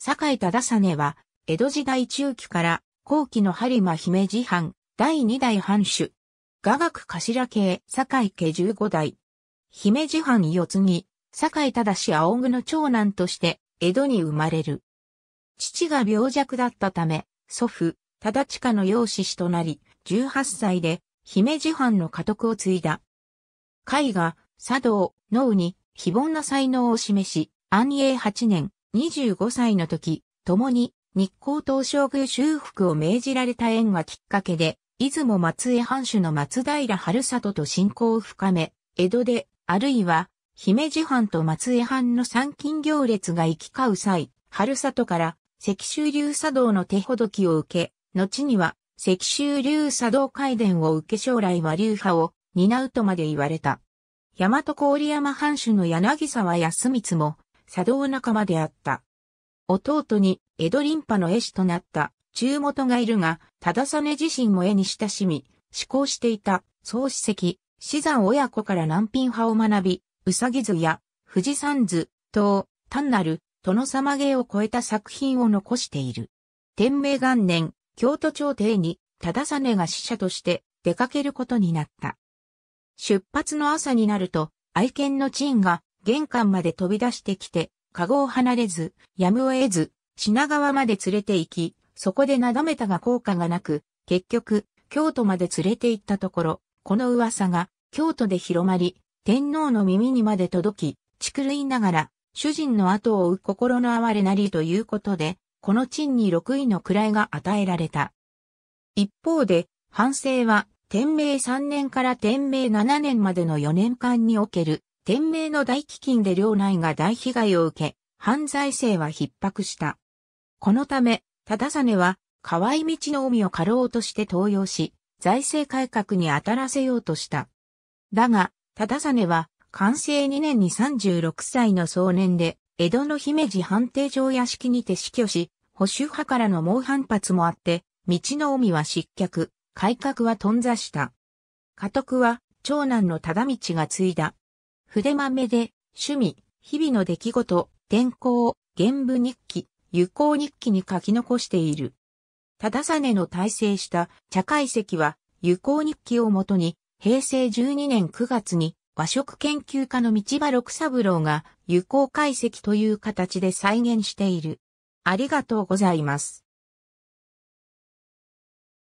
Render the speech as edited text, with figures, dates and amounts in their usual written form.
酒井忠実は、江戸時代中期から後期の播磨姫路藩、第二代藩主。雅楽頭家、酒井家15代。姫路藩世継ぎ、酒井忠青具の長男として、江戸に生まれる。父が病弱だったため、祖父、忠親の養子となり、18歳で、姫路藩の家督を継いだ。絵画、茶道、能に、非凡な才能を示し、安永8年、25歳の時、共に、日光東照宮修復を命じられた縁がきっかけで、出雲松江藩主の松平春里と親交を深め、江戸で、あるいは、姫路藩と松江藩の参勤行列が行き交う際、春里から、石州流茶道の手ほどきを受け、後には、石州流茶道会伝を受け将来は流派を担うとまで言われた。大和郡山藩主の柳沢安光も、茶道仲間であった。弟に、江戸琳派の絵師となった、中元がいるが、忠実自身も絵に親しみ、嗜好していた、宋史跡、師山親子から南品派を学び、うさぎ図や、富士山図、等、単なる、殿様芸を超えた作品を残している。天明元年、京都朝廷に、忠実が使者として、出かけることになった。出発の朝になると、愛犬のチンが、玄関まで飛び出してきて、籠を離れず、やむを得ず、品川まで連れて行き、そこでなだめたが効果がなく、結局、京都まで連れて行ったところ、この噂が、京都で広まり、天皇の耳にまで届き、逐類ながら、主人の後を追う心の哀れなりということで、この陳に6位の位が与えられた。一方で、藩政は、天明3年から天明7年までの4年間における、天明の大飢饉で領内が大被害を受け、藩財政は逼迫した。このため、忠実は、河合道の臣を家老として登用し、財政改革に当たらせようとした。だが、忠実は、寛政2年に36歳の壮年で、江戸の姫路藩定城屋敷にて死去し、保守派からの猛反発もあって、道の臣は失脚、改革は頓挫した。家督は、長男の忠通が継いだ。筆まめで、趣味、日々の出来事、天候を、原部日記、友好日記に書き残している。忠実の大成した茶会席は、友好日記をもとに、平成12年9月に和食研究家の道場六三郎が友好会席という形で再現している。ありがとうございます。